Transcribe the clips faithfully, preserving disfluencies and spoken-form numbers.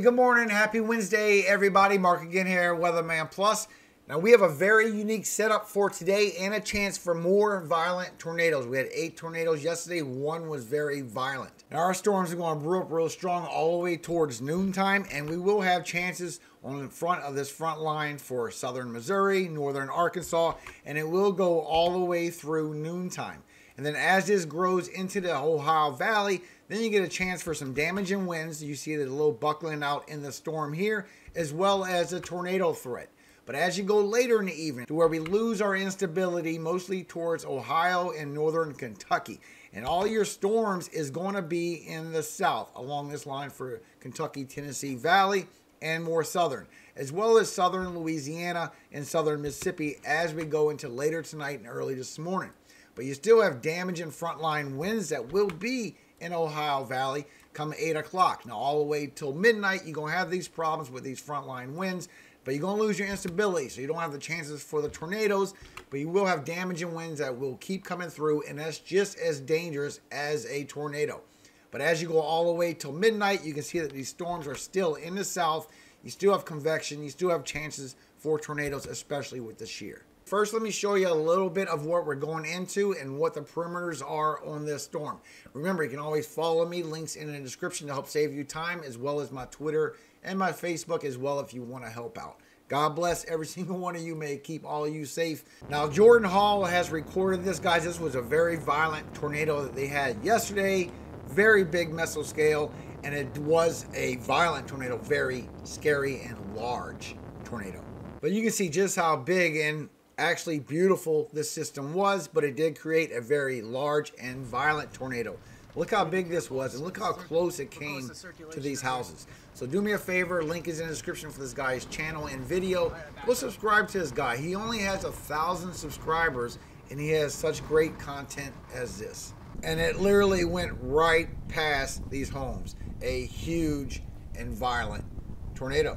good morning, happy Wednesday, everybody. Mark again here, Weatherman Plus. Now, we have a very unique setup for today and a chance for more violent tornadoes. We had eight tornadoes yesterday. One was very violent. Now, our storms are going to brew up real strong all the way towards noontime, and we will have chances on the front of this front line for southern Missouri, northern Arkansas, and it will go all the way through noontime. And then as this grows into the Ohio Valley, then you get a chance for some damaging winds. You see the little buckling out in the storm here, as well as a tornado threat. But as you go later in the evening to where we lose our instability mostly towards Ohio and northern Kentucky. And all your storms is going to be in the south along this line for Kentucky, Tennessee Valley, and more southern, as well as southern Louisiana and southern Mississippi as we go into later tonight and early this morning. But you still have damaging frontline winds that will be in Ohio Valley come eight o'clock. Now, all the way till midnight, you're going to have these problems with these frontline winds. But you're going to lose your instability, so you don't have the chances for the tornadoes, but you will have damaging winds that will keep coming through, and that's just as dangerous as a tornado. But as you go all the way till midnight, you can see that these storms are still in the south. You still have convection. You still have chances for tornadoes, especially with the shear. First, let me show you a little bit of what we're going into and what the perimeters are on this storm. Remember, you can always follow me. Links in the description to help save you time, as well as my Twitter and my Facebook as well if you want to help out. God bless every single one of you. May keep all of you safe. Now, Jordan Hall has recorded this, guys. This was a very violent tornado that they had yesterday. Very big mesoscale, and it was a violent tornado. Very scary and large tornado. But you can see just how big and actually beautiful this system was, but it did create a very large and violent tornado. Look how big this was, and look how close it came to these houses. So do me a favor, link is in the description for this guy's channel and video. Go subscribe to this guy. He only has a thousand subscribers, and he has such great content as this. And it literally went right past these homes. A huge and violent tornado.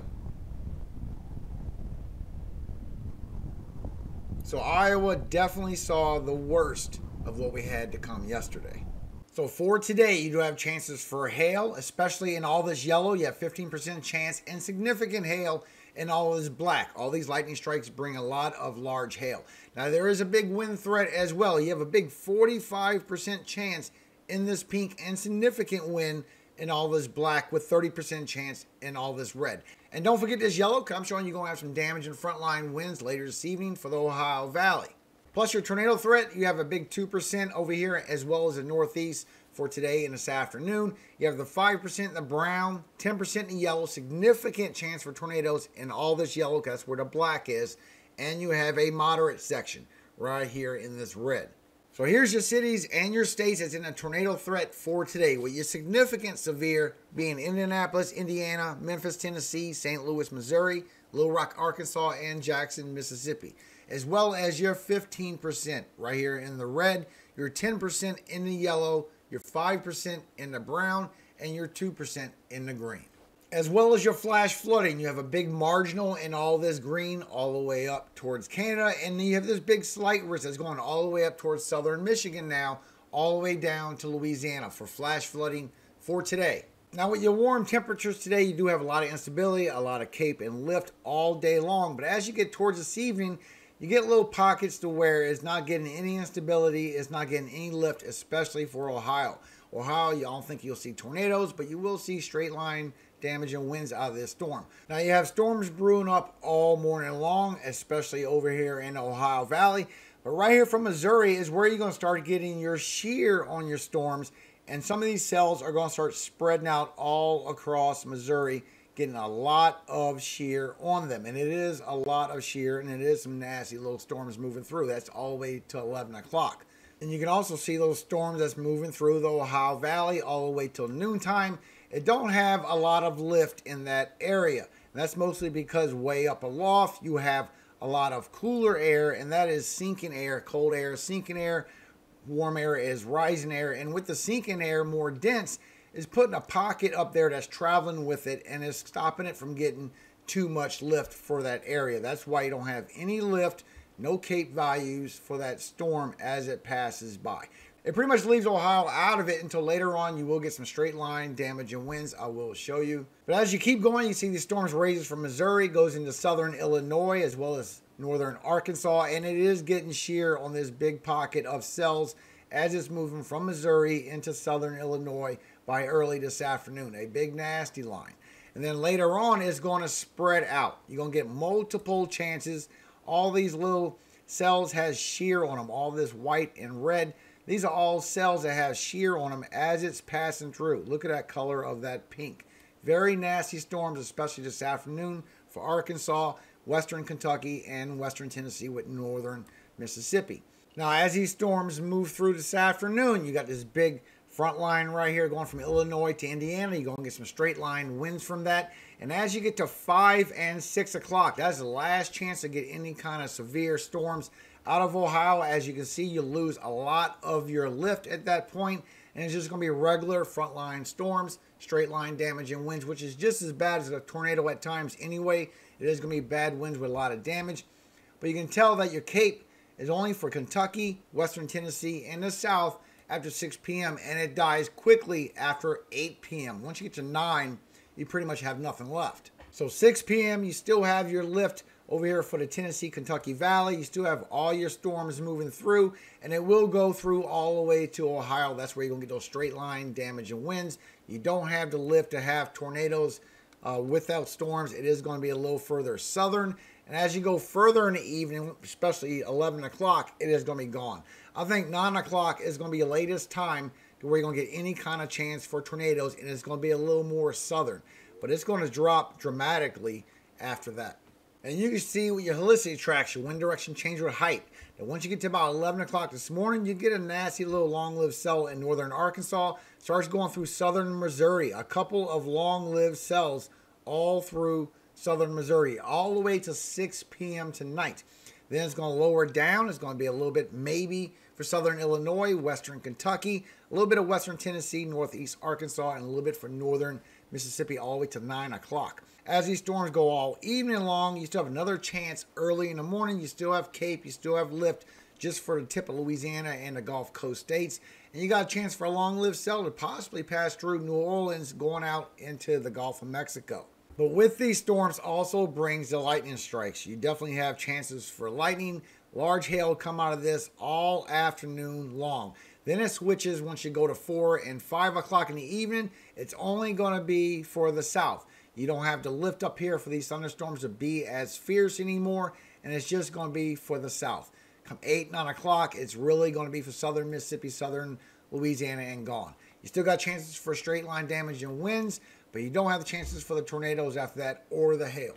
So Iowa definitely saw the worst of what we had to come yesterday. So for today, you do have chances for hail, especially in all this yellow. You have fifteen percent chance and significant hail in all this black. All these lightning strikes bring a lot of large hail. Now, there is a big wind threat as well. You have a big forty-five percent chance in this pink and significant wind in all this black, with thirty percent chance in all this red. And don't forget this yellow, because I'm showing you're going to have some damage in frontline winds later this evening for the Ohio Valley. Plus your tornado threat, you have a big two percent over here, as well as the northeast for today and this afternoon. You have the five percent in the brown, ten percent in the yellow, significant chance for tornadoes in all this yellow, because that's where the black is. And you have a moderate section right here in this red. So here's your cities and your states that's in a tornado threat for today, with your significant severe being Indianapolis, Indiana, Memphis, Tennessee, Saint Louis, Missouri, Little Rock, Arkansas, and Jackson, Mississippi, as well as your fifteen percent right here in the red, your ten percent in the yellow, your five percent in the brown, and your two percent in the green. As well as your flash flooding, you have a big marginal in all this green all the way up towards Canada, and then you have this big slight risk that's going all the way up towards southern Michigan now, all the way down to Louisiana for flash flooding for today. Now, with your warm temperatures today, you do have a lot of instability, a lot of cape and lift all day long, but as you get towards this evening, you get little pockets to where it's not getting any instability, it's not getting any lift, especially for Ohio. Ohio, you don't think you'll see tornadoes, but you will see straight line damage and winds out of this storm. Now, you have storms brewing up all morning long, especially over here in the Ohio Valley. But right here from Missouri is where you're going to start getting your shear on your storms. And some of these cells are going to start spreading out all across Missouri, getting a lot of shear on them. And it is a lot of shear, and it is some nasty little storms moving through. That's all the way to eleven o'clock. And you can also see those storms that's moving through the Ohio Valley all the way till noontime. It don't have a lot of lift in that area. And that's mostly because way up aloft, you have a lot of cooler air, and that is sinking air. Cold air is sinking air. Warm air is rising air. And with the sinking air more dense, is putting a pocket up there that's traveling with it and is stopping it from getting too much lift for that area. That's why you don't have any lift, no cape values for that storm as it passes by. It pretty much leaves Ohio out of it until later on. You will get some straight line damage and winds. I will show you. But as you keep going, you see these storms raises from Missouri, goes into southern Illinois, as well as northern Arkansas. And it is getting sheer on this big pocket of cells as it's moving from Missouri into southern Illinois by early this afternoon. A big nasty line. And then later on, it's going to spread out. You're going to get multiple chances. All these little cells has shear on them. All this white and red. These are all cells that have shear on them as it's passing through. Look at that color of that pink. Very nasty storms, especially this afternoon for Arkansas, western Kentucky, and western Tennessee with northern Mississippi. Now, as these storms move through this afternoon, you got this big front line right here going from Illinois to Indiana. You're going to get some straight line winds from that. And as you get to five and six o'clock, that's the last chance to get any kind of severe storms out of Ohio. As you can see, you lose a lot of your lift at that point, and it's just going to be regular frontline storms, straight line damage and winds, which is just as bad as a tornado at times anyway. It is going to be bad winds with a lot of damage. But you can tell that your cape is only for Kentucky, western Tennessee, and the south after six p m, and it dies quickly after eight p m Once you get to nine, you pretty much have nothing left. So six p m, you still have your lift over here for the Tennessee-Kentucky Valley. You still have all your storms moving through, and it will go through all the way to Ohio. That's where you're going to get those straight line damage and winds. You don't have the lift to have tornadoes uh, without storms. It is going to be a little further southern, and as you go further in the evening, especially eleven o'clock, it is going to be gone. I think nine o'clock is going to be the latest time where you're going to get any kind of chance for tornadoes, and it's going to be a little more southern, but it's going to drop dramatically after that. And you can see with your helicity tracks, your wind direction change with height. And once you get to about eleven o'clock this morning, you get a nasty little long-lived cell in northern Arkansas. Starts going through southern Missouri. A couple of long-lived cells all through southern Missouri, all the way to six p m tonight. Then it's going to lower down. It's going to be a little bit maybe for southern Illinois, western Kentucky, a little bit of western Tennessee, northeast Arkansas, and a little bit for northern Mississippi all the way to nine o'clock. As these storms go all evening long, you still have another chance early in the morning. You still have cape, you still have lift just for the tip of Louisiana and the Gulf Coast states. And you got a chance for a long-lived cell to possibly pass through New Orleans going out into the Gulf of Mexico. But with these storms also brings the lightning strikes. You definitely have chances for lightning. Large hail come out of this all afternoon long. Then it switches once you go to four and five o'clock in the evening. It's only going to be for the south. You don't have to lift up here for these thunderstorms to be as fierce anymore. And it's just going to be for the south. Come eight, nine o'clock, it's really going to be for southern Mississippi, southern Louisiana, and gone. You still got chances for straight line damage and winds, but you don't have the chances for the tornadoes after that or the hail.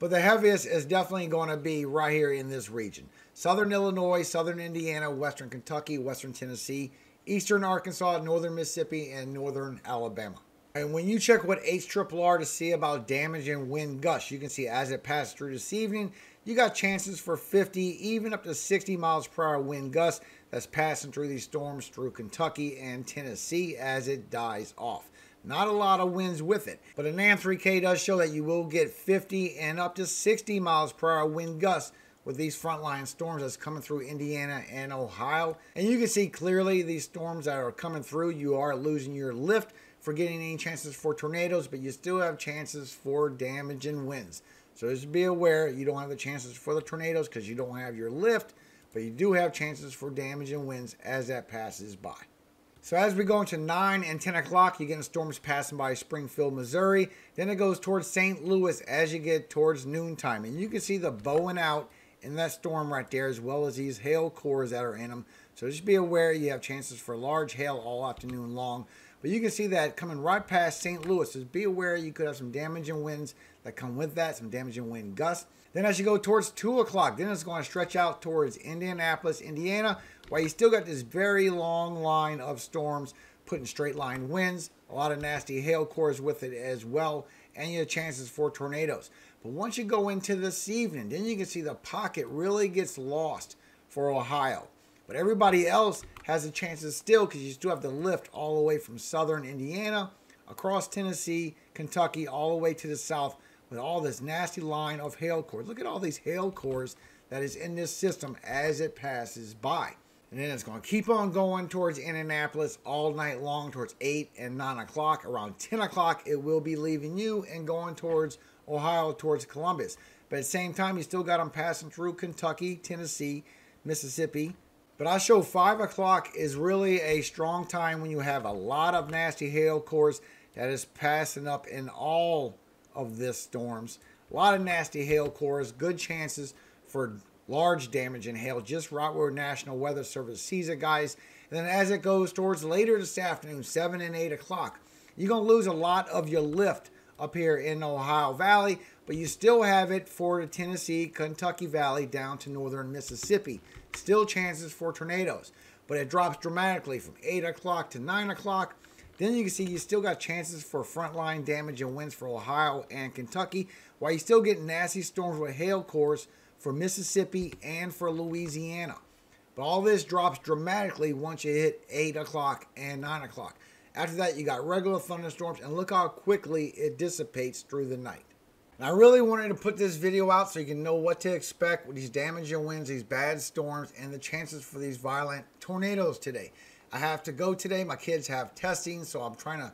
But the heaviest is definitely going to be right here in this region. Southern Illinois, southern Indiana, western Kentucky, western Tennessee, eastern Arkansas, northern Mississippi, and northern Alabama. And when you check with H R R R to see about damage and wind gusts, you can see as it passes through this evening, you got chances for fifty, even up to sixty miles per hour wind gusts that's passing through these storms through Kentucky and Tennessee as it dies off. Not a lot of winds with it, but an N A M three K does show that you will get fifty and up to sixty miles per hour wind gusts with these frontline storms that's coming through Indiana and Ohio. And you can see clearly these storms that are coming through, you are losing your lift for getting any chances for tornadoes, but you still have chances for damage and winds. So just be aware, you don't have the chances for the tornadoes because you don't have your lift, but you do have chances for damage and winds as that passes by. So as we go into nine and ten o'clock, you're getting storms passing by Springfield, Missouri. Then it goes towards Saint Louis as you get towards noontime. And you can see the bowing out in that storm right there, as well as these hail cores that are in them. So just be aware, you have chances for large hail all afternoon long. But you can see that coming right past Saint Louis. Just be aware, you could have some damage and winds that come with that, some damage and wind gusts. Then as you go towards two o'clock, then it's going to stretch out towards Indianapolis, Indiana, while you still got this very long line of storms putting straight line winds, a lot of nasty hail cores with it as well, and your chances for tornadoes. But once you go into this evening, then you can see the pocket really gets lost for Ohio. But everybody else has the chances still because you still have the lift all the way from southern Indiana, across Tennessee, Kentucky, all the way to the south with all this nasty line of hail cores. Look at all these hail cores that is in this system as it passes by. And then it's going to keep on going towards Indianapolis all night long towards eight and nine o'clock. Around ten o'clock, it will be leaving you and going towards Ohio, towards Columbus. But at the same time, you still got them passing through Kentucky, Tennessee, Mississippi. But I show five o'clock is really a strong time when you have a lot of nasty hail cores that is passing up in all of this storms. A lot of nasty hail cores, good chances for large damage in hail, just right where National Weather Service sees it, guys. And then as it goes towards later this afternoon, seven and eight o'clock, you're going to lose a lot of your lift up here in the Ohio Valley, but you still have it for the Tennessee, Kentucky Valley down to northern Mississippi. Still chances for tornadoes, but it drops dramatically from eight o'clock to nine o'clock. Then you can see you still got chances for frontline damage and winds for Ohio and Kentucky, while you still get nasty storms with hail cores for Mississippi and for Louisiana. But all this drops dramatically once you hit eight o'clock and nine o'clock. After that, you got regular thunderstorms, and look how quickly it dissipates through the night. And I really wanted to put this video out so you can know what to expect with these damaging winds, these bad storms, and the chances for these violent tornadoes today. I have to go today. My kids have testing, so I'm trying to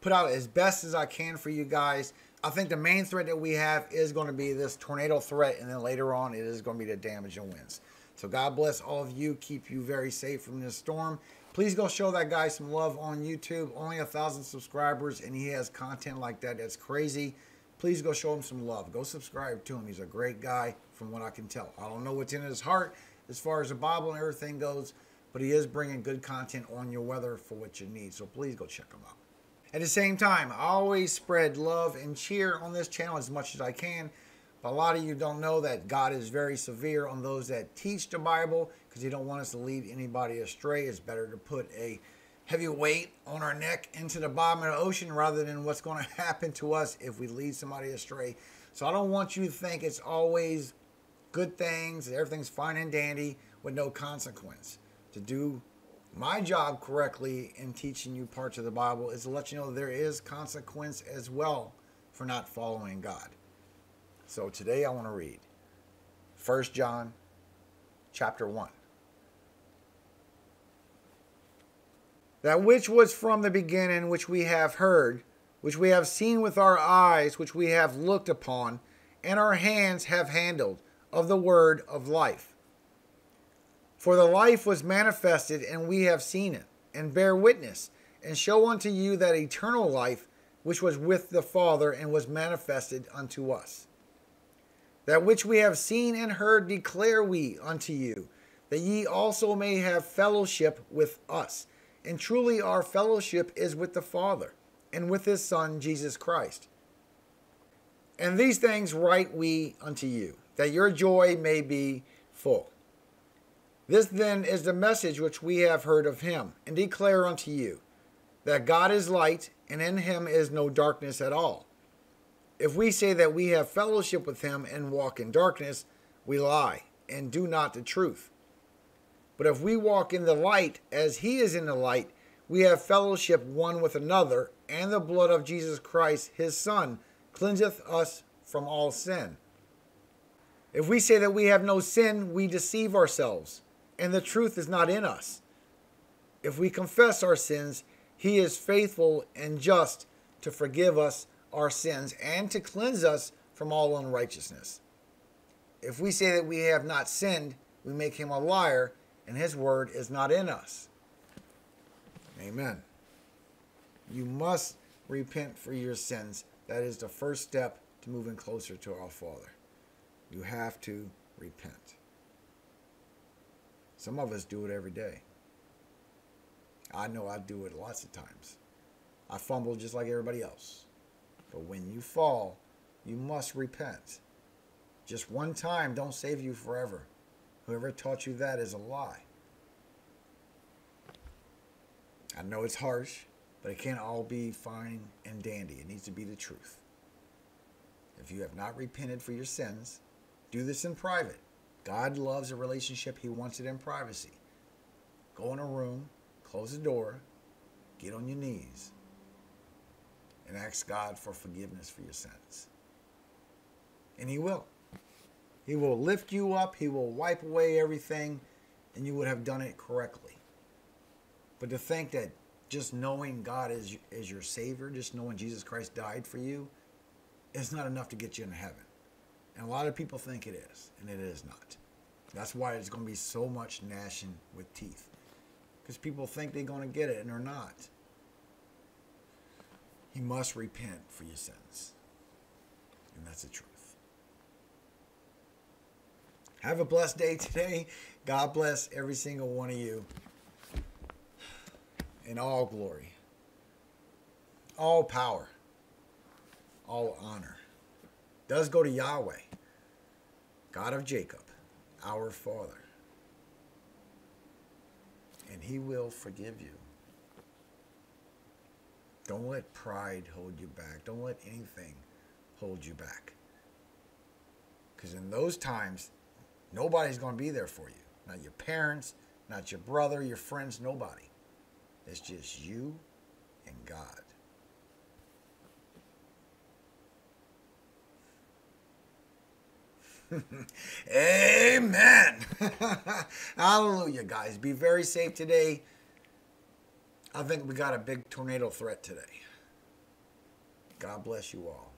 put out as best as I can for you guys. I think the main threat that we have is going to be this tornado threat, and then later on it is going to be the damage and winds. So God bless all of you, keep you very safe from this storm. Please go show that guy some love on YouTube. Only a thousand subscribers, and he has content like that that's crazy. Please go show him some love. Go subscribe to him. He's a great guy from what I can tell. I don't know what's in his heart as far as the Bible and everything goes, but he is bringing good content on your weather for what you need. So please go check him out. At the same time, I always spread love and cheer on this channel as much as I can. But a lot of you don't know that God is very severe on those that teach the Bible, because he don't want us to lead anybody astray. It's better to put a heavy weight on our neck into the bottom of the ocean rather than what's going to happen to us if we lead somebody astray. So I don't want you to think it's always good things, everything's fine and dandy with no consequence. To do my job correctly in teaching you parts of the Bible is to let you know there is consequence as well for not following God. So today I want to read First John chapter one. That which was from the beginning, which we have heard, which we have seen with our eyes, which we have looked upon, and our hands have handled of the word of life. For the life was manifested, and we have seen it, and bear witness, and show unto you that eternal life, which was with the Father, and was manifested unto us. That which we have seen and heard declare we unto you, that ye also may have fellowship with us. And truly our fellowship is with the Father, and with his Son, Jesus Christ. And these things write we unto you, that your joy may be full. This then is the message which we have heard of him, and declare unto you, that God is light, and in him is no darkness at all. If we say that we have fellowship with him and walk in darkness, we lie, and do not the truth. But if we walk in the light, as he is in the light, we have fellowship one with another, and the blood of Jesus Christ, his Son, cleanseth us from all sin. If we say that we have no sin, we deceive ourselves, and the truth is not in us. If we confess our sins, he is faithful and just to forgive us our sins and to cleanse us from all unrighteousness. If we say that we have not sinned, we make him a liar, and his word is not in us. Amen. You must repent for your sins. That is the first step to moving closer to our Father. You have to repent. Some of us do it every day. I know I do it lots of times. I fumble just like everybody else. But when you fall, you must repent. Just one time don't save you forever. Whoever taught you that is a lie. I know it's harsh, but it can't all be fine and dandy. It needs to be the truth. If you have not repented for your sins, do this in private. God loves a relationship. He wants it in privacy. Go in a room, close the door, get on your knees, and ask God for forgiveness for your sins. And he will. He will lift you up. He will wipe away everything and you would have done it correctly. But to think that just knowing God as, as your Savior, just knowing Jesus Christ died for you, is not enough to get you in heaven. And a lot of people think it is, and it is not. That's why there's going to be so much gnashing with teeth. Because people think they're going to get it, and they're not. You must repent for your sins. And that's the truth. Have a blessed day today. God bless every single one of you. In all glory, all power, all honor does go to Yahweh, God of Jacob, our Father. And He will forgive you. Don't let pride hold you back. Don't let anything hold you back. Because in those times, nobody's going to be there for you. Not your parents, not your brother, your friends, nobody. It's just you and God. Amen. Hallelujah, guys. Be very safe today. I think we got a big tornado threat today. God bless you all.